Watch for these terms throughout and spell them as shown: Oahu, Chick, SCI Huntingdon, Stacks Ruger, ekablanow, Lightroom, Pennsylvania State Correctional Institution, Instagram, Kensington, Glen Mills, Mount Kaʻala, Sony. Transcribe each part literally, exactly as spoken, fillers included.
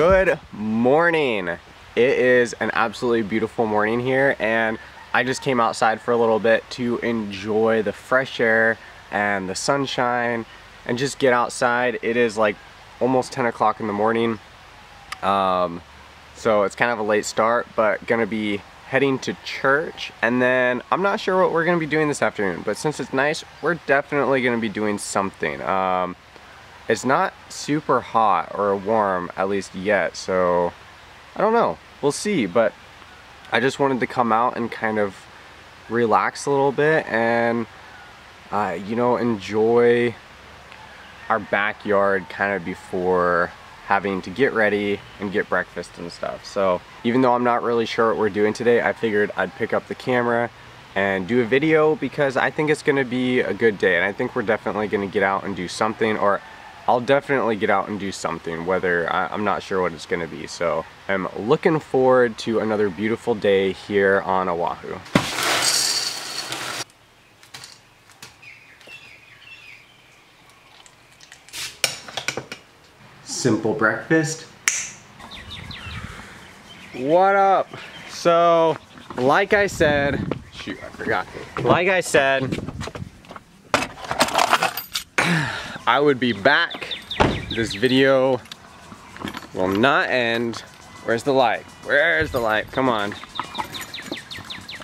Good morning. It is an absolutely beautiful morning here, and I just came outside for a little bit to enjoy the fresh air and the sunshine and just get outside. It is like almost ten o'clock in the morning, um, so it's kind of a late start, but gonna be heading to church, and then I'm not sure what we're gonna be doing this afternoon, but since it's nice, we're definitely gonna be doing something. Um, It's not super hot or warm, at least yet, so I don't know. We'll see, but I just wanted to come out and kind of relax a little bit and, uh, you know, enjoy our backyard kind of before having to get ready and get breakfast and stuff. So even though I'm not really sure what we're doing today, I figured I'd pick up the camera and do a video because I think it's gonna be a good day, and I think we're definitely gonna get out and do something, or I'll definitely get out and do something, whether I, I'm not sure what it's gonna be. So I'm looking forward to another beautiful day here on Oahu. Simple breakfast. What up? So, like I said, shoot, I forgot. Like I said, I would be back. This video will not end. Where's the light? Where's the light? Come on.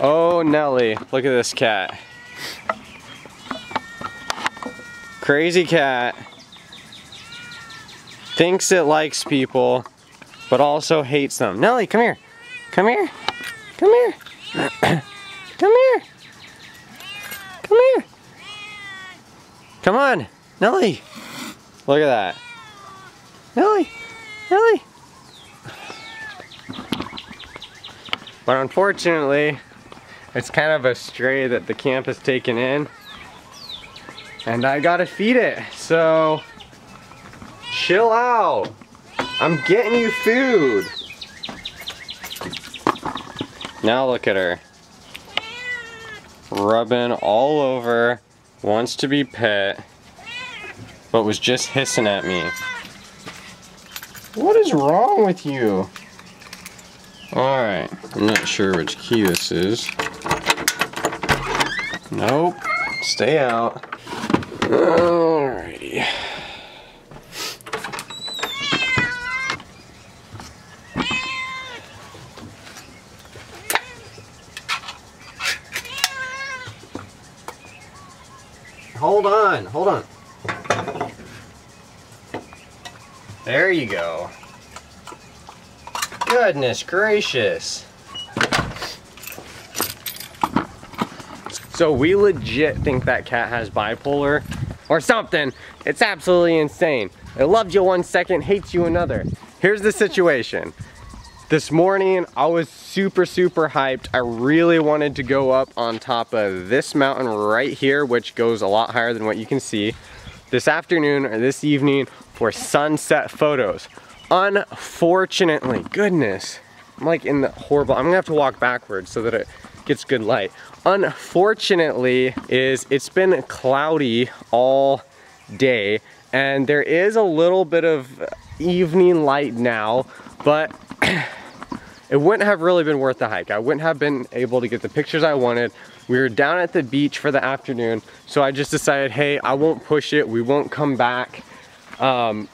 Oh, Nelly, look at this cat. Crazy cat. Thinks it likes people, but also hates them. Nelly, come here. Come here. Come here. Come here. Come here. Come here. Come on. Nelly, look at that. Nelly, Nelly. But unfortunately, it's kind of a stray that the camp has taken in, and I gotta feed it, so chill out. I'm getting you food. Now look at her. Rubbing all over, wants to be pet, but was just hissing at me. What is wrong with you? All right, I'm not sure which key this is. Nope, stay out. Alrighty. Hold on, hold on. There you go. Goodness gracious. So we legit think that cat has bipolar or something. It's absolutely insane. It loves you one second, hates you another. Here's the situation. This morning, I was super, super hyped. I really wanted to go up on top of this mountain right here, which goes a lot higher than what you can see, this afternoon or this evening for sunset photos. Unfortunately, goodness, I'm like in the horrible, I'm gonna have to walk backwards so that it gets good light. Unfortunately, is it's been cloudy all day, and there is a little bit of evening light now, but it wouldn't have really been worth the hike. I wouldn't have been able to get the pictures I wanted. We were down at the beach for the afternoon, so I just decided, hey, I won't push it. We won't come back. Um,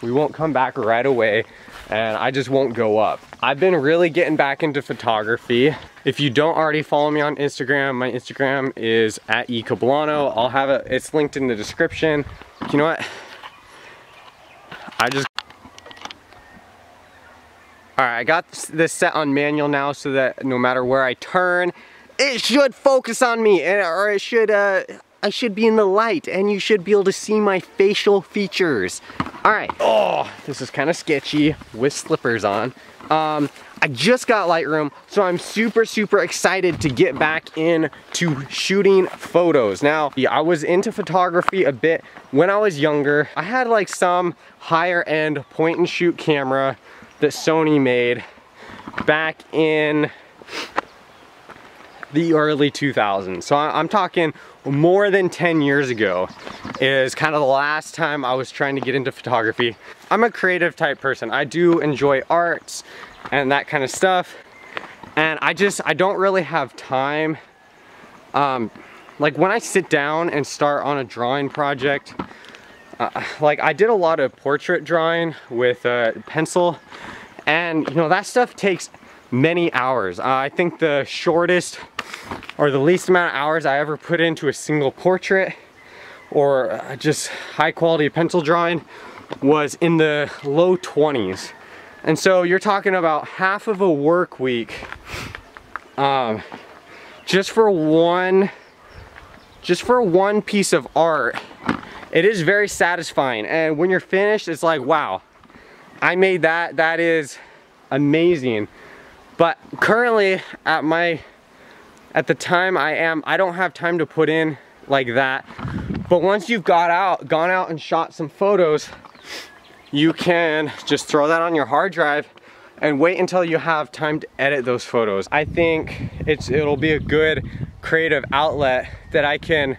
we won't come back right away, and I just won't go up. I've been really getting back into photography. If you don't already follow me on Instagram, my Instagram is at ecablano. I'll have it, it's linked in the description. You know what? I just... All right, I got this set on manual now so that no matter where I turn, it should focus on me, and or it should, uh, I should be in the light, and you should be able to see my facial features. All right, oh, this is kind of sketchy with slippers on. Um, I just got Lightroom, so I'm super, super excited to get back into shooting photos. Now, yeah, I was into photography a bit when I was younger. I had like some higher end point and shoot camera that Sony made back in the early two thousands. So I'm talking more than ten years ago is kind of the last time I was trying to get into photography. I'm a creative type person. I do enjoy arts and that kind of stuff. And I just, I don't really have time. Um, like when I sit down and start on a drawing project, uh, like I did a lot of portrait drawing with a pencil, and you know, that stuff takes many hours. Uh, I think the shortest or the least amount of hours I ever put into a single portrait or uh, just high quality pencil drawing was in the low twenties. And so you're talking about half of a work week um, just for one just for one piece of art. It is very satisfying, and when you're finished it's like, wow, I made that, that is amazing. But currently at my at the time I am, I don't have time to put in like that. But once you've got out gone out and shot some photos, you can just throw that on your hard drive and wait until you have time to edit those photos. I think it's it'll be a good creative outlet that I can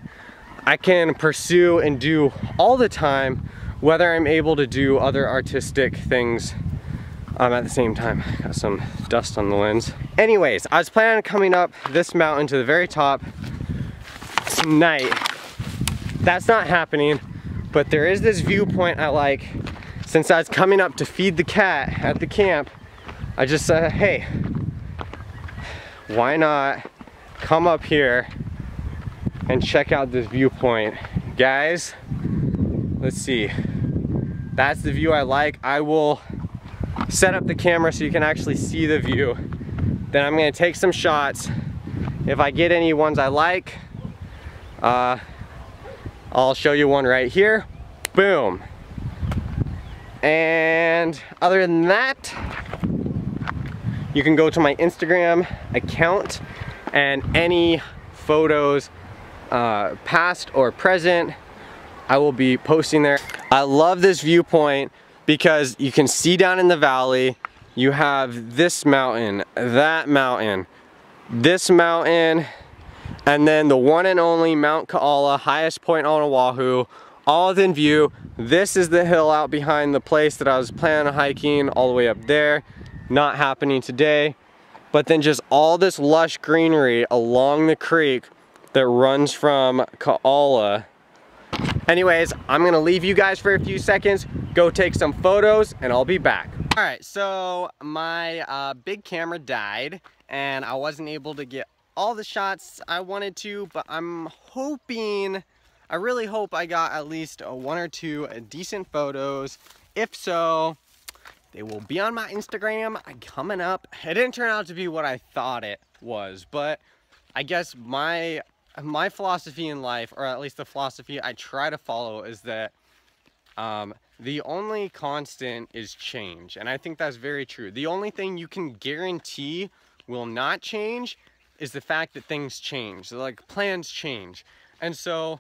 I can pursue and do all the time, whether I'm able to do other artistic things um, at the same time. Got some dust on the lens. Anyways, I was planning on coming up this mountain to the very top tonight. That's not happening, but there is this viewpoint I like. Since I was coming up to feed the cat at the camp, I just said, hey, why not come up here and check out this viewpoint. Guys, let's see. That's the view I like. I will set up the camera so you can actually see the view. Then I'm gonna take some shots. If I get any ones I like, uh, I'll show you one right here. Boom. And other than that, you can go to my Instagram account and any photos, uh, past or present, I will be posting there. I love this viewpoint because you can see down in the valley, you have this mountain, that mountain, this mountain, and then the one and only Mount Kaʻala, highest point on Oahu, all within view. This is the hill out behind the place that I was planning on hiking all the way up there. Not happening today. But then just all this lush greenery along the creek that runs from Kaʻala. Anyways, I'm gonna leave you guys for a few seconds, go take some photos, and I'll be back. All right, so my uh, big camera died and I wasn't able to get all the shots I wanted to, but I'm hoping, I really hope I got at least one or two decent photos. If so, they will be on my Instagram coming up. It didn't turn out to be what I thought it was, but I guess my my philosophy in life, or at least the philosophy I try to follow, is that um, the only constant is change. And I think that's very true. The only thing you can guarantee will not change is the fact that things change, like plans change. And so,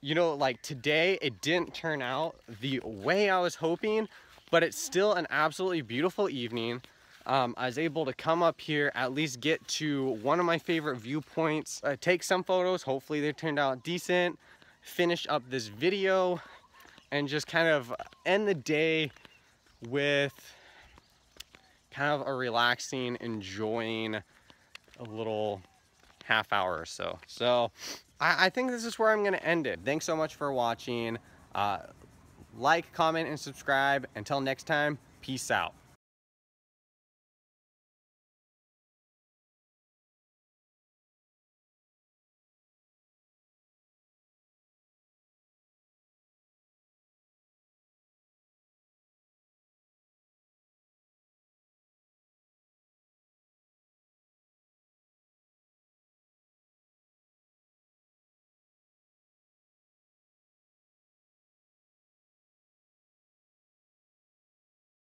you know, like today, it didn't turn out the way I was hoping, but it's still an absolutely beautiful evening. Um, I was able to come up here, at least get to one of my favorite viewpoints, uh, take some photos, hopefully they turned out decent, finish up this video, and just kind of end the day with kind of a relaxing, enjoying a little half hour or so. So I, I think this is where I'm gonna end it. Thanks so much for watching. Uh, like, comment, and subscribe. Until next time, peace out.